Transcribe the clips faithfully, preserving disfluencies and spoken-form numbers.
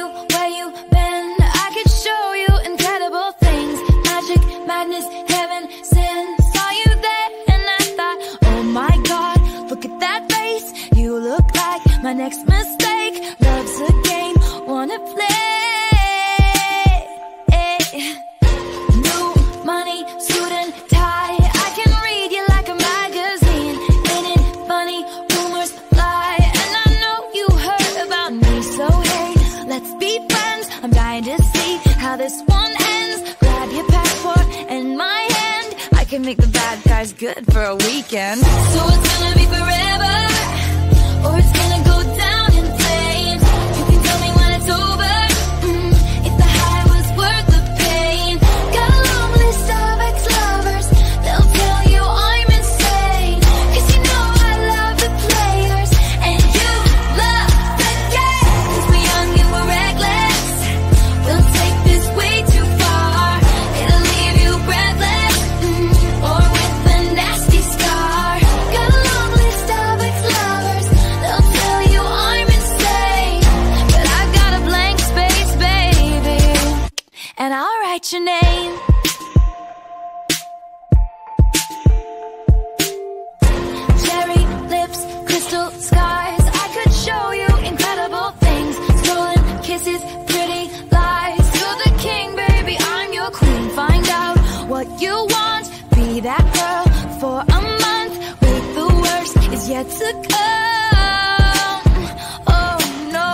you where you've been. I could show you incredible things. Magic, madness, heaven, sin. Saw you there and I thought, oh my God, look at that face. You look like my next mistake. Love's a game, wanna play. New money, student tie. I can read you like a magazine. Ain't it funny? Rumors fly. And I know you heard about me, so hey, let's be friends. I'm dying to see how this one ends. Grab your passport and my hand. I can make the bad guys good for a weekend. So it's gonna be forever, or it's gonna go down in flames. You can tell me when it's over. Mm, if the high was worth the pain. Got a long list of ex-lovers. They'll tell you I'm insane. Cause you know I love the players, and you love the game. Cause we're young and we're reckless. We'll take this way too far. It'll leave you breathless, mm, or with a nasty scar. Got a long list of ex-lovers. They'll tell you I'm insane. But I've got a blank space, baby, and I'll write your name. Cherry lips, crystal skies. I could show you incredible things. Stolen kisses, pretty lies. You're the king, baby, I'm your queen. Find out what you want. Be that girl for a month. Wait, the worst is yet to come. Oh no.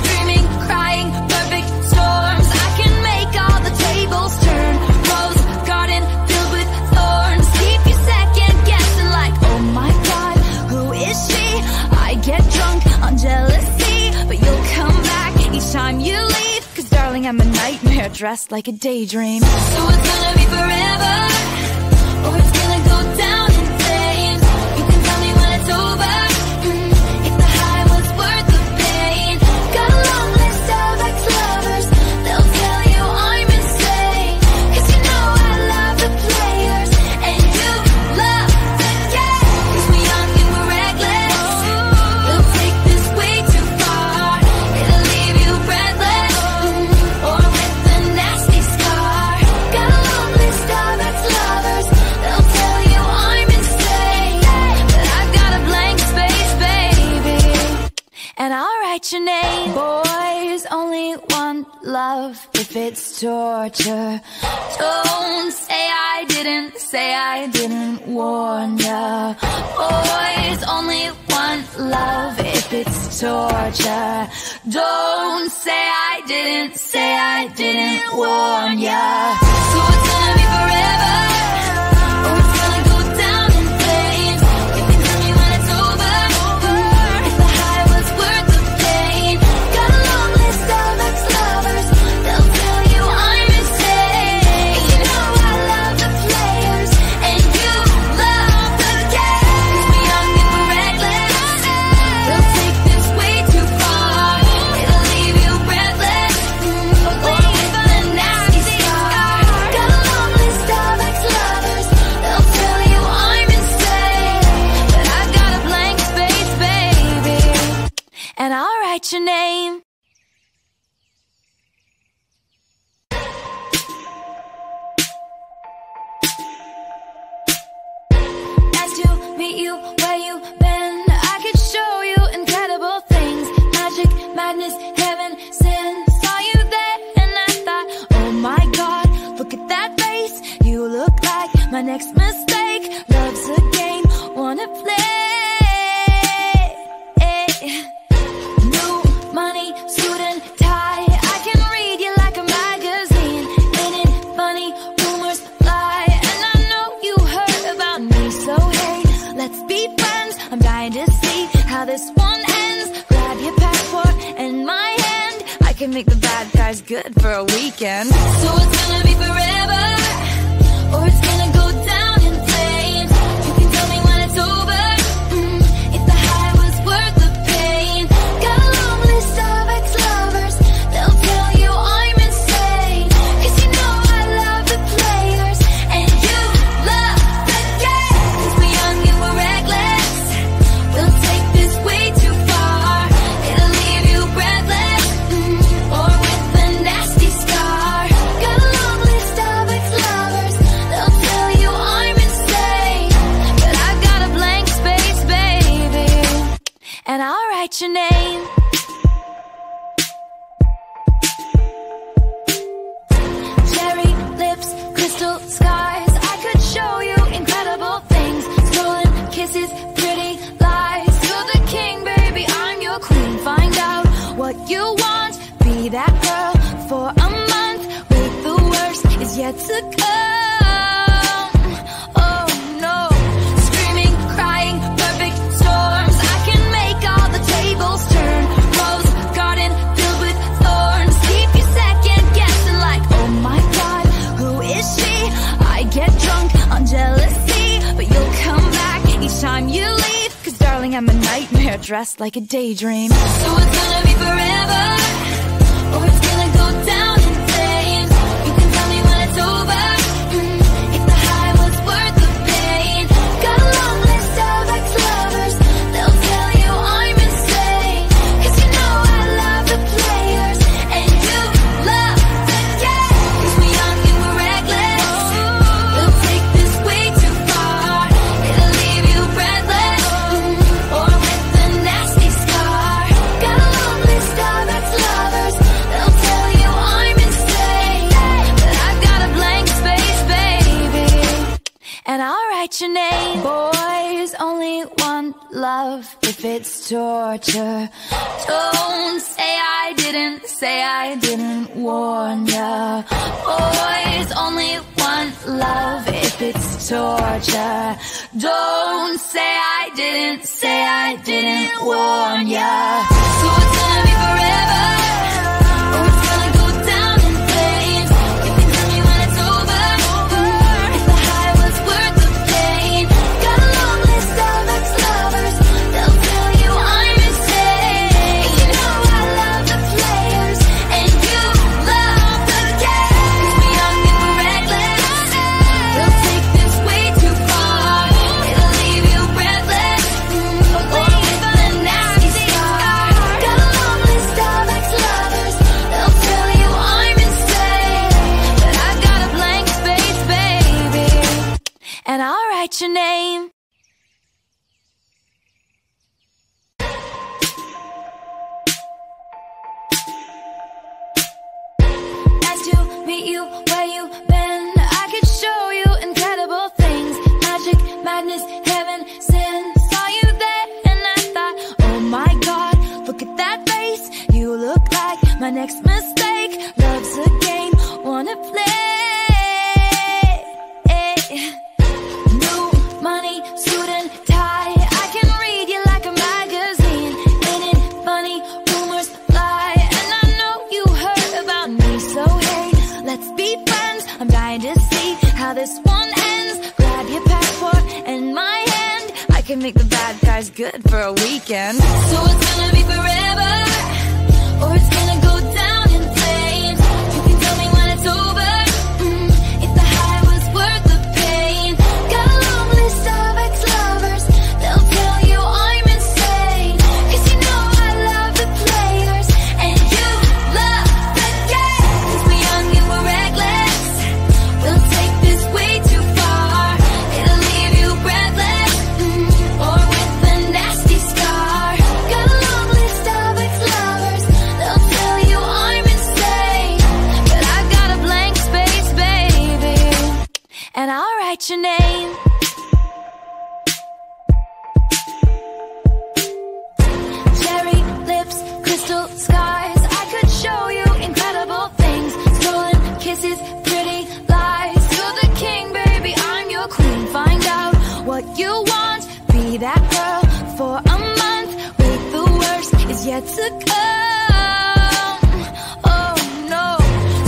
Screaming, crying, perfect storms. I can make all the tables turn. Rose garden filled with thorns. Keep you second guessing like, oh my God, who is she? I get drunk on jealousy, but you'll come back each time you leave. Cause darling, I'm a nightmare dressed like a daydream. So it's gonna be forever, or it's gonna go down in flames. You can tell me when it's over. Mm, if the high was worth the pain. Got a long list of ex-lovers. They'll tell you I'm insane. Cause you know I love the players, and you love the game. Cause we're young and we're reckless. We'll take this way too far. It'll leave you breathless, mm, or with a nasty scar. Got a long list of ex-lovers. They'll tell you I'm insane. But I've got a blank space, baby, and I'll write your name. Boys only want love if it's torture. Don't say I didn't, say I didn't warn ya. Boys only want love if it's torture. Don't say I didn't, say I didn't warn ya. So it's gonna be forever, or it's gonna go down in flames. You can tell me when it's over. If the high was worth the pain. Got a long list of ex-lovers. They'll tell you I'm insane. You know I love the players, and you love the game. Cause we're young and we're reckless. They'll take this way too far. It'll leave you breathless, mm, or with a nasty scar. Got a long list of ex-lovers. They'll tell you I'm insane. But I've got a blank space, baby, and I'll write your name. Nice to meet you where you've been. I could show you incredible things. Magic, madness, heaven, sin. Saw you there and I thought, oh my God, look at that face. You look like my next mistake. Love's a game, wanna play. New money, student tie. I can read you like a magazine. Ain't it funny? Rumors fly. And I know you heard about me, so hey, let's be friends. I'm dying to see how this one ends. Grab your passport and my hand. I can make the bad guys good for a weekend. So it's gonna be forever, or it's gonna go down in flames. You can tell me when it's over. Mm, if the high was worth the pain. Got a long list of ex-lovers. They'll tell you I'm insane. Cause you know I love the players, and you love the game. Cause we're young and we're reckless. We'll take this way too far. It'll leave you breathless, mm, or write your name. Cherry lips, crystal skies, I could show you incredible things. Stolen kisses, pretty lies, you're the king, baby, I'm your queen. Find out what you want, be that girl for a month. Wait, the worst is yet to come. I'm a nightmare dressed like a daydream. So it's gonna be forever, or it's gonna go down in flames. You can tell me when it's over, mm, if the high was worth the pain. Got a long list of ex-lovers, they'll tell you I'm insane. Cause you know I love the players, and you love the game. Cause we're young and we're reckless, they'll take this way too far. It'll leave you breathless, and I'll write your name. Boys only want love if it's torture. Don't say I didn't, say I didn't warn ya. Boys only want love if it's torture. Don't say I didn't, say I didn't warn ya. So it's gonna be forever. And I'll write your name. Nice to meet you, where you been? I could show you incredible things. Magic, madness, heaven, sin. Saw you there and I thought, oh my God, look at that face. You look like my next mistake. Love's a game, wanna play. I'm dying to see how this one ends. Grab your passport and my hand. I can make the bad guys good for a weekend. So it's gonna be forever, or it's gonna go down in flames. You can tell me when it's over, mm, if the high was worth the pain. Got a long list of ex-lovers, they'll tell you I'm insane. Cause you know I love the players, and you love the game. Cause we're young and we're reckless, we'll take this way too far. It'll leave you breathless, mm, or with a nasty scar. Got a long list of ex-lovers, they'll tell you I'm insane. But I've got a blank space, baby, and I'll write your name. Cherry lips, crystal skies, I could show you incredible things. Stolen kisses, pretty lies, you want, be that girl for a month. Wait, the worst is yet to come. Oh no.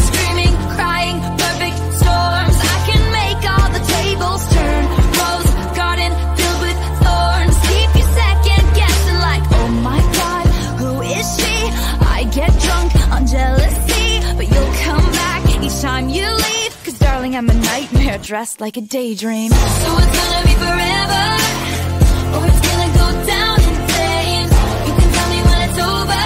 Screaming, crying, perfect storms, I can make all the tables turn. Rose garden filled with thorns, keep you second guessing like, oh my God, who is she? I get drunk on jealousy, but you'll come back each time you leave. Cause darling, I'm a nightmare dressed like a daydream. So it's gonna be forever, or it's gonna go down in flames. You can tell me when it's over,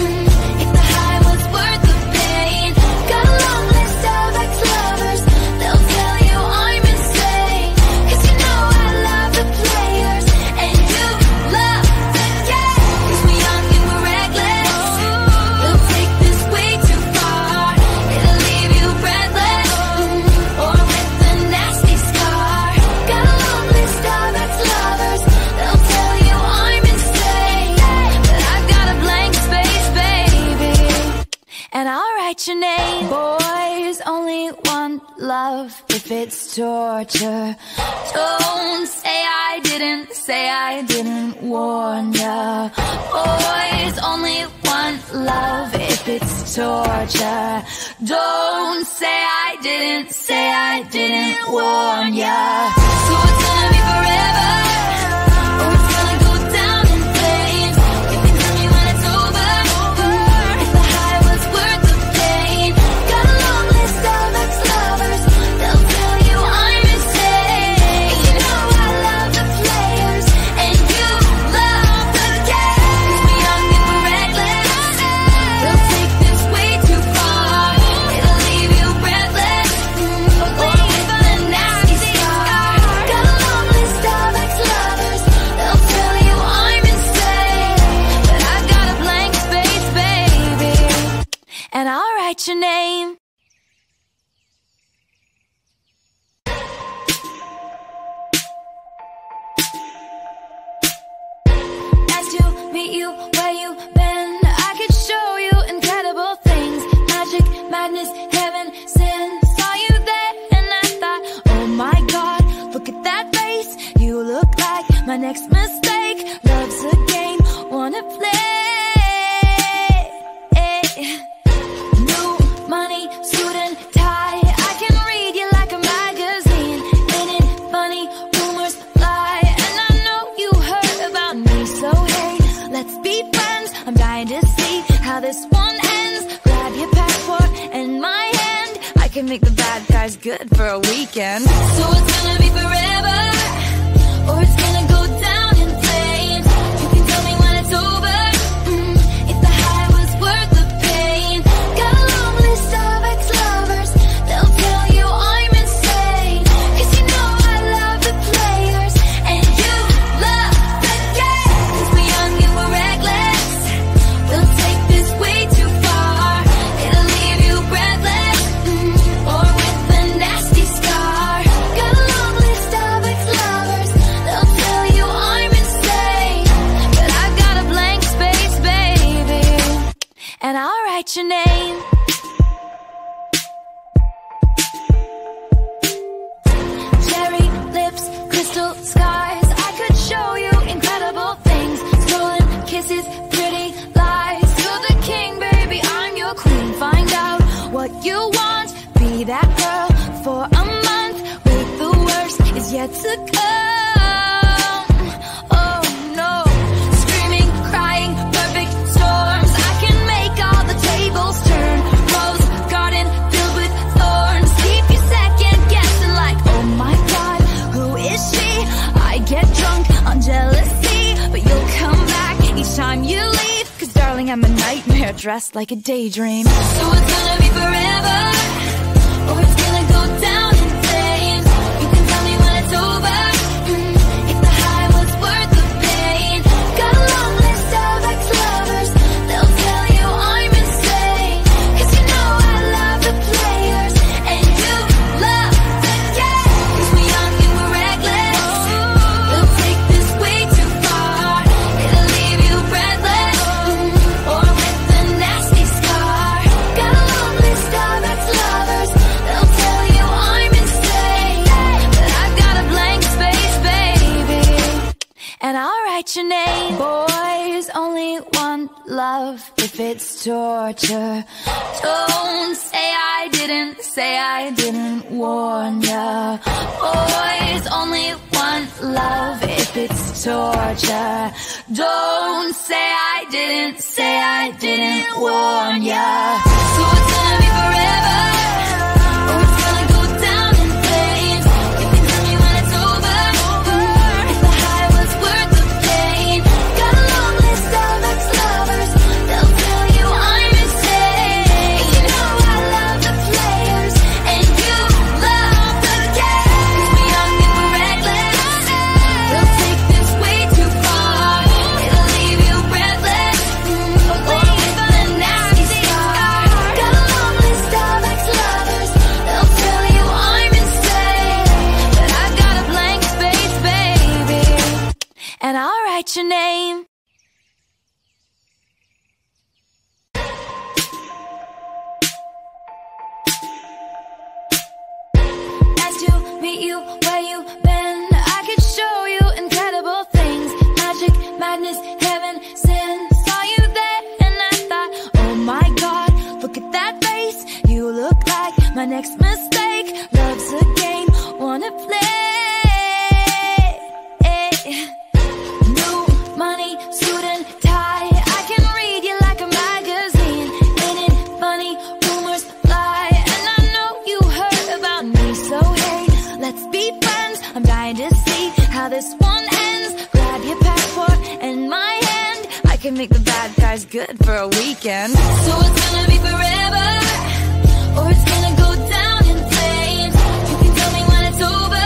mm, if the high was worth the pain. Got a long list of ex-lovers, they'll tell you I'm insane. Cause you know I love the players, and you love the game. Cause we're young love if it's torture. Don't say I didn't, say I didn't warn ya. Boys only want love if it's torture. Don't say I didn't, say I didn't warn ya. So it's gonna be forever. Your name. Nice to meet you, where you been? I could show you incredible things. Magic, madness, heaven, sin. Saw you there and I thought, oh my god, look at that face. You look like my next mistake. Love's a game, wanna play. This one ends, grab your passport and my hand. I can make the bad guys good for a weekend. So it's gonna be forever, or it's gonna go down in flames. You can tell me when it's over, mm, if the high was worth the pain. Got a long list of ex-lovers, they'll tell you I'm insane. Cause you know I love the players, and you love the game. Cause we're young and we're reckless, we'll take your name. Cherry lips, crystal skies. I could show you incredible things. Stolen kisses, pretty lies. You're the king, baby, I'm your queen. Find out what you want. Be that girl for a month. Wait, the worst is yet to come. Oh no. Screaming, crying, perfect storm. Turn rose garden filled with thorns. Keep you second guessing like, oh my god, who is she? I get drunk on jealousy, but you'll come back each time you leave. Cause darling, I'm a nightmare dressed like a daydream. So it's gonna be forever, or it's gonna go down in flames. You can tell me when it's over. Boys only want love if it's torture. Don't say I didn't, say I didn't warn ya. Boys only want love if it's torture. Don't say I didn't, say I didn't warn ya. So it's gonna be forever, or it's gonna go down in flames. You can tell me when it's over, or if the high was worth the pain. Love where you been. I could show you incredible things, magic, madness, heaven, sin. Saw you there and I thought, oh my God, look at that face. You look like my next mistake. Love's a game, wanna play. New money, suit and tie, I can read you like a magazine. Ain't it funny, rumors lie. And I know you heard about me, so hey, let's be friends. I'm dying to see how this one ends. Grab your passport and my hand. I can make the bad guys good for a weekend. So it's gonna be forever, or it's gonna go down in flames. You can tell me when it's over.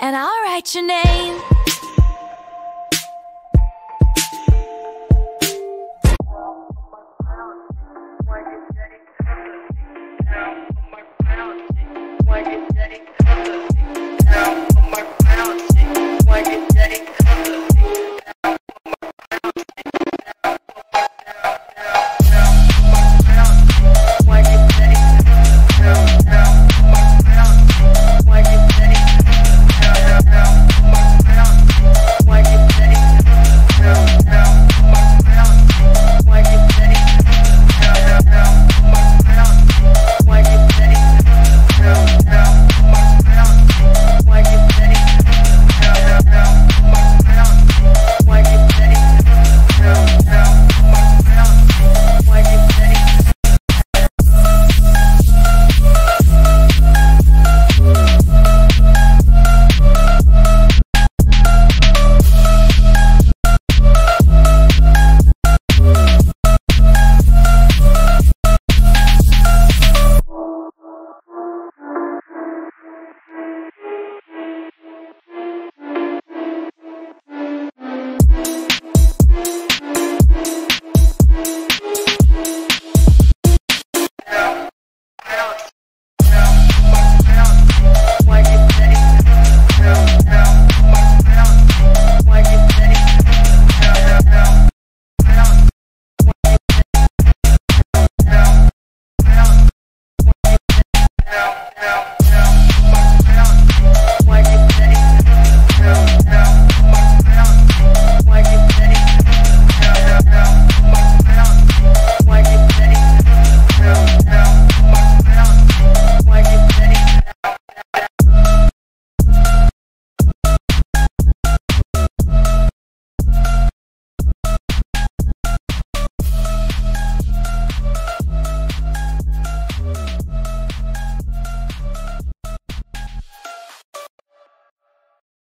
And I'll write your name.